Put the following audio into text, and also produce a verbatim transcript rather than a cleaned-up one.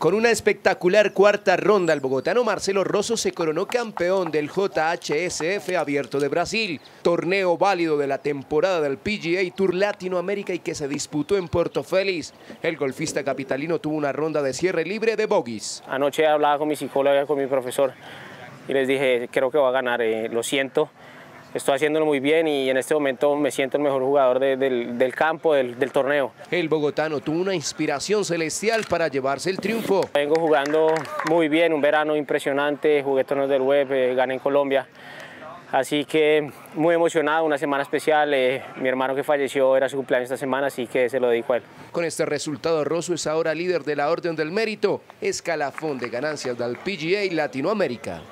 Con una espectacular cuarta ronda, el bogotano Marcelo Rosso se coronó campeón del J H S F Abierto de Brasil, torneo válido de la temporada del P G A Tour Latinoamérica y que se disputó en Puerto Félix. El golfista capitalino tuvo una ronda de cierre libre de bogies. Anoche hablaba con mi psicóloga, con mi profesor, y les dije, creo que va a ganar, eh, lo siento. Estoy haciéndolo muy bien y en este momento me siento el mejor jugador de, del, del campo, del, del torneo. El bogotano tuvo una inspiración celestial para llevarse el triunfo. Vengo jugando muy bien, un verano impresionante, jugué torneos del web, eh, gané en Colombia. Así que muy emocionado, una semana especial. Eh, mi hermano que falleció, era su cumpleaños esta semana, así que se lo dedico a él. Con este resultado, Rosso es ahora líder de la Orden del Mérito, escalafón de ganancias del P G A Latinoamérica.